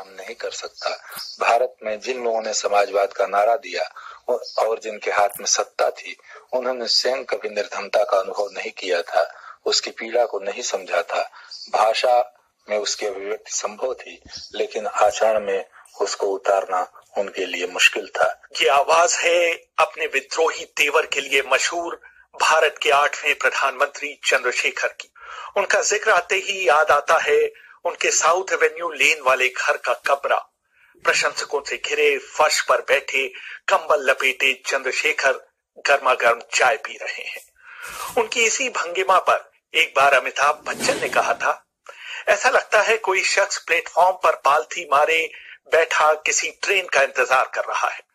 काम नहीं कर सकता। भारत में जिन लोगों ने समाजवाद का नारा दिया और जिनके हाथ में सत्ता थी, उन्होंने स्वयं कभी निर्धनता का अनुभव नहीं किया था, उसकी पीड़ा को नहीं समझा था। भाषा में उसकी अभिव्यक्ति संभव थी, लेकिन आचरण में उसको उतारना उनके लिए मुश्किल था। ये आवाज है अपने विद्रोही तेवर के लिए मशहूर भारत के 8वें प्रधानमंत्री चंद्रशेखर की। उनका जिक्र आते ही याद आता है उनके साउथ एवेन्यू लेन वाले घर का कमरा। प्रशंसकों से घिरे फर्श पर बैठे कंबल लपेटे चंद्रशेखर गर्मा गर्म चाय पी रहे हैं। उनकी इसी भंगिमा पर एक बार अमिताभ बच्चन ने कहा था, ऐसा लगता है कोई शख्स प्लेटफॉर्म पर पालथी मारे बैठा किसी ट्रेन का इंतजार कर रहा है।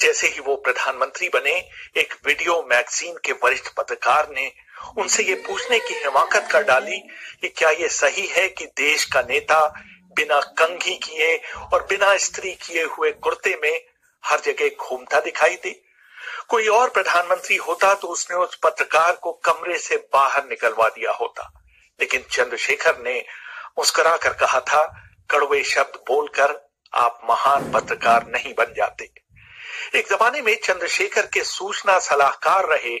जैसे ही वो प्रधानमंत्री बने, एक वीडियो मैगजीन के वरिष्ठ पत्रकार ने उनसे ये पूछने की हिमाकत कर डाली कि क्या ये सही है कि देश का नेता बिना कंघी किए और बिना इस्त्री किए हुए कुर्ते में हर जगह घूमता दिखाई दे। कोई और प्रधानमंत्री होता तो उसने उस पत्रकार को कमरे से बाहर निकलवा दिया होता, लेकिन चंद्रशेखर ने मुस्कुरा कर कहा था, कड़वे शब्द बोलकर आप महान पत्रकार नहीं बन जाते। एक जमाने में चंद्रशेखर के सूचना सलाहकार रहे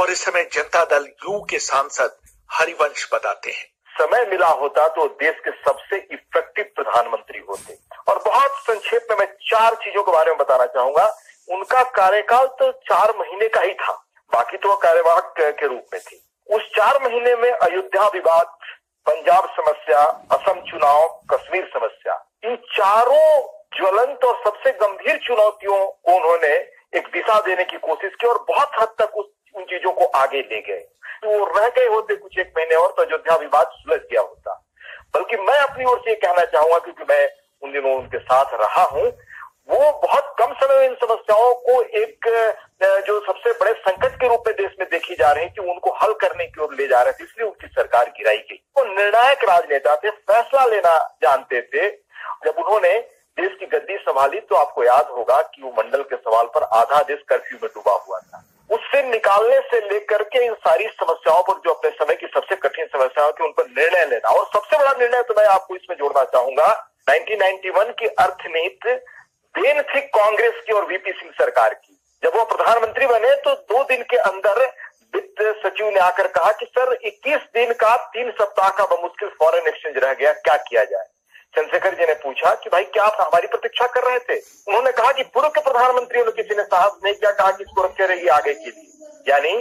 और इस समय जनता दल यू के सांसद हरिवंश बताते हैं, समय मिला होता तो देश के सबसे इफेक्टिव प्रधानमंत्री होते। और बहुत संक्षेप में मैं 4 चीजों के बारे में बताना चाहूंगा। उनका कार्यकाल तो 4 महीने का ही था, बाकी तो कार्यवाहक के रूप में थी। उस 4 महीने में अयोध्या विवाद, पंजाब समस्या, असम चुनाव, कश्मीर समस्या, इन चारों ज्वलंत और सबसे गंभीर चुनौतियों को उन्होंने एक दिशा देने की कोशिश की और बहुत हद तक उन चीजों को आगे ले गए। तो वो रह गए होते कुछ 1 महीने और तो अयोध्या विवाद सुलझ गया होता। बल्कि मैं अपनी ओर से ये कहना चाहूंगा, क्योंकि मैं उन दिनों उनके साथ रहा हूं, वो बहुत कम समय में इन समस्याओं को एक जो सबसे बड़े संकट के रूप में देश में देखी जा रही थी उनको हल करने की ओर ले जा रहे थे, इसलिए उनकी सरकार गिराई गई। वो निर्णायक राजनेता थे, फैसला लेना जानते थे। जब उन्होंने देश की गद्दी संभाली तो आपको याद होगा कि वो मंडल के सवाल पर आधा देश कर्फ्यू में डूबा हुआ था। उससे निकालने से लेकर के इन सारी समस्याओं पर, जो अपने समय की सबसे कठिन समस्याओं की, उन पर निर्णय लेना। और सबसे बड़ा निर्णय तो मैं आपको इसमें जोड़ना चाहूंगा, 1991 की अर्थनीति देन थी कांग्रेस की और वीपी सिंह सरकार की। जब वो प्रधानमंत्री बने तो 2 दिन के अंदर वित्त सचिव ने आकर कहा कि सर 21 दिन का 3 सप्ताह का बमुश्किल फॉरेन एक्सचेंज रह गया, क्या किया जाए। चंद्रशेखर जी ने पूछा कि भाई क्या आप हमारी प्रतीक्षा कर रहे थे। उन्होंने कहा कि पूर्व के प्रधानमंत्रियों ने किसी ने साहस नहीं किया, कहा कि इसको रखे रहिए आगे के लिए। यानी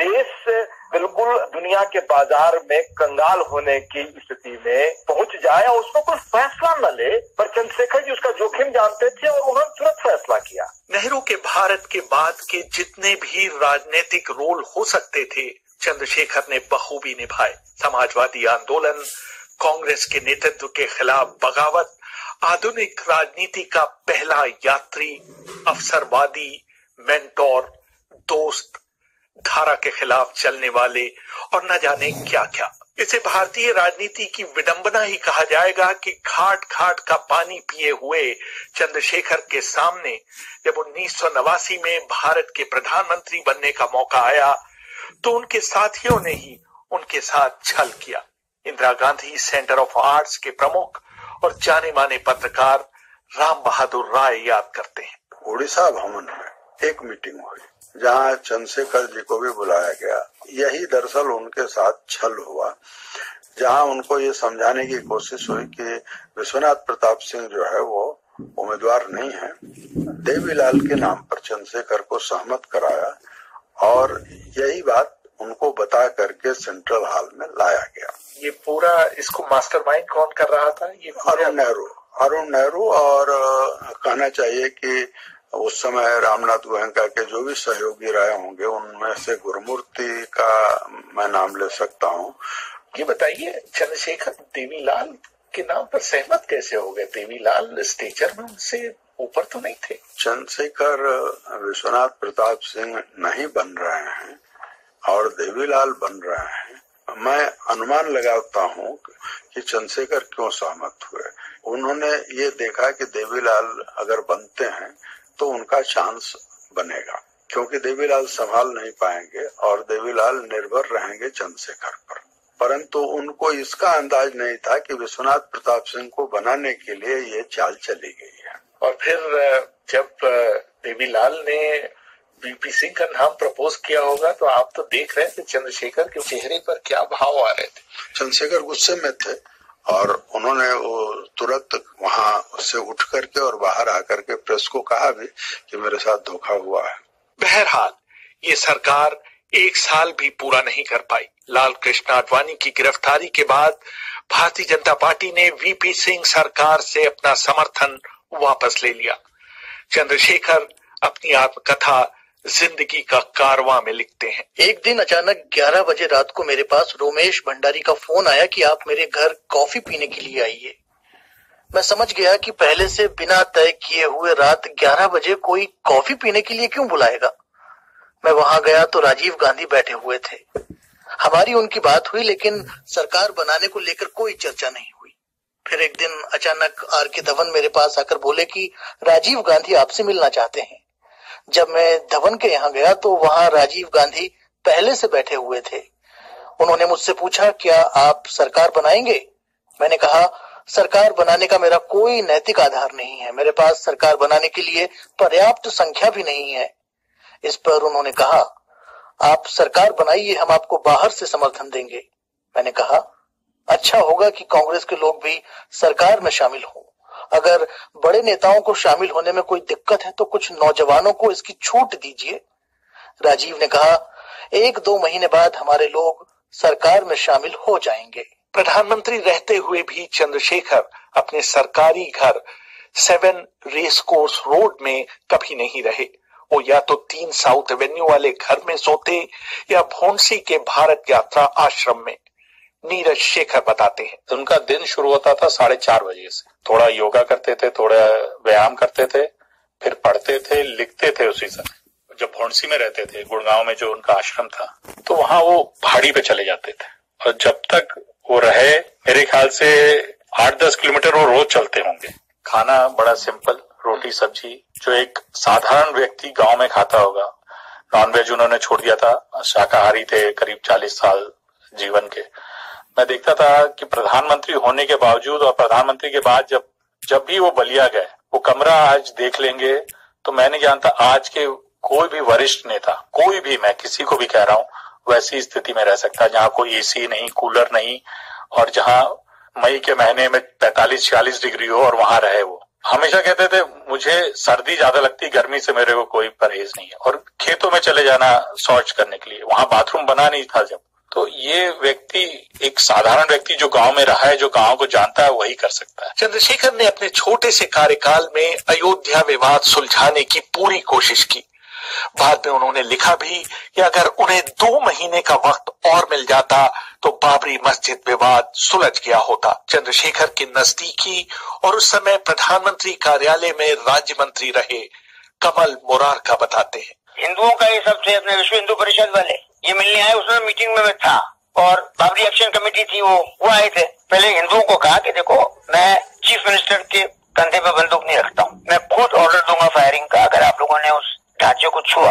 देश बिल्कुल दुनिया के बाजार में कंगाल होने की स्थिति में पहुंच जाए और उसको कोई फैसला न ले, पर चंद्रशेखर जी उसका जोखिम जानते थे और उन्होंने तुरंत फैसला किया। नेहरू के भारत के बाद के जितने भी राजनीतिक रोल हो सकते थे चंद्रशेखर ने बखूबी निभाए। समाजवादी आंदोलन, कांग्रेस के नेतृत्व के खिलाफ बगावत, आधुनिक राजनीति का पहला यात्री, अवसरवादी, मेंटोर, दोस्त, धारा के खिलाफ चलने वाले और न जाने क्या क्या। इसे भारतीय राजनीति की विडंबना ही कहा जाएगा कि घाट घाट का पानी पिए हुए चंद्रशेखर के सामने जब 1989 में भारत के प्रधानमंत्री बनने का मौका आया तो उनके साथियों ने ही उनके साथ छल किया। Indira Gandhi centre of arts के प्रमुख और जाने माने पत्रकार राम बहादुर राय याद करते हैं। उड़ीसा भवन में एक मीटिंग हुई जहां चंद्रशेखर जी को भी बुलाया गया। यही दरअसल उनके साथ छल हुआ, जहां उनको ये समझाने की कोशिश हुई कि विश्वनाथ प्रताप सिंह जो है वो उम्मीदवार नहीं है। देवी लाल के नाम पर चंद्रशेखर को सहमत कराया और यही बात उनको बता करके सेंट्रल हॉल में लाया गया। ये पूरा इसको मास्टरमाइंड कौन कर रहा था? ये अरुण नेहरू और कहना चाहिए कि उस समय रामनाथ गोयनका के जो भी सहयोगी रहे होंगे उनमें से गुरुमूर्ति का मैं नाम ले सकता हूँ। ये बताइए, चंद्रशेखर देवी लाल के नाम पर सहमत कैसे हो गए? देवी लाल स्टेचर में उनसे ऊपर तो नहीं थे। चंद्रशेखर विश्वनाथ प्रताप सिंह नहीं बन रहे हैं और देवीलाल बन रहे हैं। मैं अनुमान लगाता हूं कि चंद्रशेखर क्यों सहमत हुए। उन्होंने ये देखा कि देवीलाल अगर बनते हैं तो उनका चांस बनेगा, क्योंकि देवीलाल संभाल नहीं पाएंगे और देवीलाल निर्भर रहेंगे चंद्रशेखर पर। परंतु उनको इसका अंदाज नहीं था कि विश्वनाथ प्रताप सिंह को बनाने के लिए ये चाल चली गई है। और फिर जब देवी लाल ने वीपी सिंह का नाम प्रपोज किया होगा तो आप तो देख रहे थे चंद्रशेखर के चेहरे पर क्या भाव आ रहे थे। चंद्रशेखर गुस्से में थे और उन्होंने वो तुरंत वहां से उठ करके और बाहर आकर के प्रेस को कहा भी कि मेरे साथ धोखा हुआ है। बहरहाल ये सरकार एक साल भी पूरा नहीं कर पाई। लाल कृष्ण आडवाणी की गिरफ्तारी के बाद भारतीय जनता पार्टी ने वीपी सिंह सरकार से अपना समर्थन वापस ले लिया। चंद्रशेखर अपनी आत्मकथा जिंदगी का कारवां में लिखते हैं। एक दिन अचानक 11 बजे रात को मेरे पास रोमेश भंडारी का फोन आया कि आप मेरे घर कॉफी पीने के लिए आइए। मैं समझ गया कि पहले से बिना तय किए हुए रात 11 बजे कोई कॉफी पीने के लिए क्यों बुलाएगा। मैं वहां गया तो राजीव गांधी बैठे हुए थे। हमारी उनकी बात हुई लेकिन सरकार बनाने को लेकर कोई चर्चा नहीं हुई। फिर एक दिन अचानक आर धवन मेरे पास आकर बोले कि राजीव गांधी आपसे मिलना चाहते हैं। जब मैं धवन के यहाँ गया तो वहाँ राजीव गांधी पहले से बैठे हुए थे। उन्होंने मुझसे पूछा क्या आप सरकार बनाएंगे। मैंने कहा सरकार बनाने का मेरा कोई नैतिक आधार नहीं है। मेरे पास सरकार बनाने के लिए पर्याप्त संख्या भी नहीं है। इस पर उन्होंने कहा आप सरकार बनाइए, हम आपको बाहर से समर्थन देंगे। मैंने कहा अच्छा होगा कि कांग्रेस के लोग भी सरकार में शामिल हों। अगर बड़े नेताओं को शामिल होने में कोई दिक्कत है तो कुछ नौजवानों को इसकी छूट दीजिए। राजीव ने कहा 1-2 महीने बाद हमारे लोग सरकार में शामिल हो जाएंगे। प्रधानमंत्री रहते हुए भी चंद्रशेखर अपने सरकारी घर 7 रेसकोर्स रोड में कभी नहीं रहे। वो या तो 3 साउथ एवेन्यू वाले घर में सोते या भोंसी के भारत यात्रा आश्रम में। नीरज शेखर बताते हैं उनका दिन शुरू होता था 4:30 बजे से। थोड़ा योगा करते थे, थोड़ा व्यायाम करते थे, फिर पढ़ते थे, लिखते थे। उसी समय जब भोंसी में रहते थे, गुड़गांव में जो उनका आश्रम था, तो वहां वो भाड़ी पे चले जाते थे। और जब तक वो रहे मेरे ख्याल से 8-10 किलोमीटर वो रोज चलते होंगे। खाना बड़ा सिंपल, रोटी सब्जी जो एक साधारण व्यक्ति गाँव में खाता होगा। नॉनवेज उन्होंने छोड़ दिया था, शाकाहारी थे करीब 40 साल जीवन के। मैं देखता था कि प्रधानमंत्री होने के बावजूद और प्रधानमंत्री के बाद जब भी वो बलिया गए, वो कमरा आज देख लेंगे तो मैं नहीं जानता आज के कोई भी वरिष्ठ नेता, कोई भी, मैं किसी को भी कह रहा हूं, वैसी स्थिति में रह सकता है जहां कोई एसी नहीं, कूलर नहीं, और जहां मई के महीने में 45-46 डिग्री हो और वहां रहे। वो हमेशा कहते थे मुझे सर्दी ज्यादा लगती, गर्मी से मेरे को कोई परहेज नहीं है। और खेतों में चले जाना शौच करने के लिए, वहां बाथरूम बना नहीं था जब। तो ये व्यक्ति, एक साधारण व्यक्ति जो गांव में रहा है, जो गांव को जानता है, वही कर सकता है। चंद्रशेखर ने अपने छोटे से कार्यकाल में अयोध्या विवाद सुलझाने की पूरी कोशिश की। बाद में उन्होंने लिखा भी कि अगर उन्हें 2 महीने का वक्त और मिल जाता तो बाबरी मस्जिद विवाद सुलझ गया होता। चंद्रशेखर के नजदीकी और उस समय प्रधानमंत्री कार्यालय में राज्य मंत्री रहे कमल मुरार का बताते हैं। हिंदुओं का ये सब थे अपने विश्व हिंदू परिषद वाले, ये मिलने आए। उसमें मीटिंग में मैं था और बाबरी एक्शन कमेटी थी, वो आए थे। पहले हिंदुओं को कहा कि देखो मैं चीफ मिनिस्टर के कंधे पे बंदूक नहीं रखता हूँ, मैं खुद ऑर्डर दूंगा फायरिंग का। अगर आप लोगों ने उस ढांचे को छुआ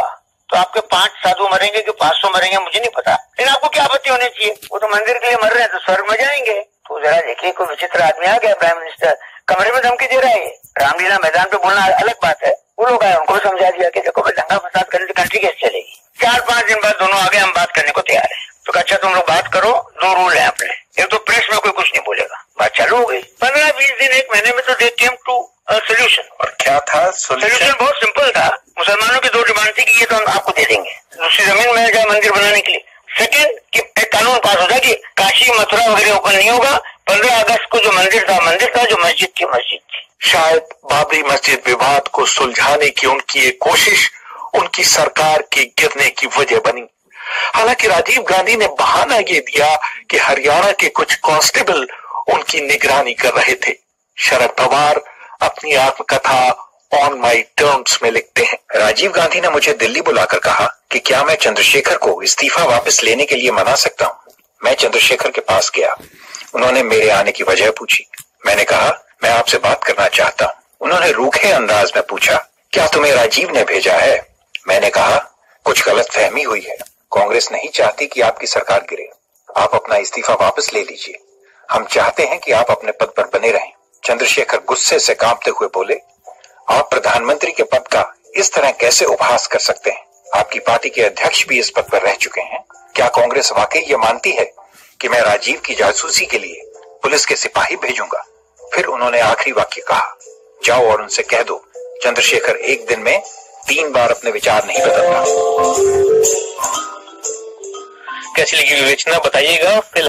तो आपके 5 साधु मरेंगे कि 500 मरेंगे मुझे नहीं पता, लेकिन आपको क्या आपत्ति होनी चाहिए। वो तो मंदिर के लिए मर रहे हैं तो स्वर्ग में जाएंगे। तो जरा देखिए कोई विचित्र आदमी आ गया, प्राइम मिनिस्टर कमरे में धमकी दे रहा है। रामलीला मैदान पे बोलना अलग बात है, वो लोग आए उनको समझा दिया कि देखो भाई दंगा फसाद करने से कंट्री कैसे चलेगी। 4-5 दिन बाद दोनों आगे हम बात करने को तैयार हैं। तो अच्छा तुम लोग बात करो, 2 रूल हैं अपने, एक तो प्रेस में कोई कुछ नहीं बोलेगा। बात चालू हो गई। 15-20 दिन, 1 महीने में तो दे केम टू सोल्यूशन। और क्या था सोल्यूशन? बहुत सिंपल था। मुसलमानों की 2 डिमांड थी कि ये तो हम आपको दे देंगे, दूसरी जमीन मिल जाए मंदिर बनाने के लिए। सेकेंड कि एक कानून पास होता कि काशी मथुरा वगैरह ओपन नहीं होगा। 15 अगस्त को जो मंदिर था, जो मस्जिद की मस्जिद थी। शायद बाबरी मस्जिद विवाद को सुलझाने की उनकी ये कोशिश उनकी सरकार के गिरने की वजह बनी। हालांकि राजीव गांधी ने बहाना ये दिया कि हरियाणा के कुछ कांस्टेबल उनकी निगरानी कर रहे थे। शरद पवार अपनी आत्मकथा ऑन माई टर्म्स में लिखते हैं। राजीव गांधी ने मुझे दिल्ली बुलाकर कहा कि क्या मैं चंद्रशेखर को इस्तीफा वापस लेने के लिए मना सकता हूँ। मैं चंद्रशेखर के पास गया, उन्होंने मेरे आने की वजह पूछी। मैंने कहा मैं आपसे बात करना चाहता हूँ। उन्होंने रूखे अंदाज में पूछा क्या तुम्हें राजीव ने भेजा है। मैंने कहा कुछ गलत फहमी हुई है, कांग्रेस नहीं चाहती कि आपकी सरकार गिरे। आप अपना इस्तीफा वापस ले लीजिए। हम चाहते हैं कि आप अपने पद पर बने रहें। चंद्रशेखर गुस्से से कांपते हुए बोले, आप प्रधानमंत्री के पद का इस तरह कैसे उपहास कर सकते हैं? आपकी पार्टी के अध्यक्ष भी इस पद पर रह चुके हैं। क्या कांग्रेस वाकई ये मानती है कि मैं राजीव की जासूसी के लिए पुलिस के सिपाही भेजूंगा? फिर उन्होंने आखिरी वाक्य कहा, जाओ और उनसे कह दो चंद्रशेखर एक दिन में 3 बार अपने विचार नहीं बदलता। कैसी लगी विवेचना बताइएगा।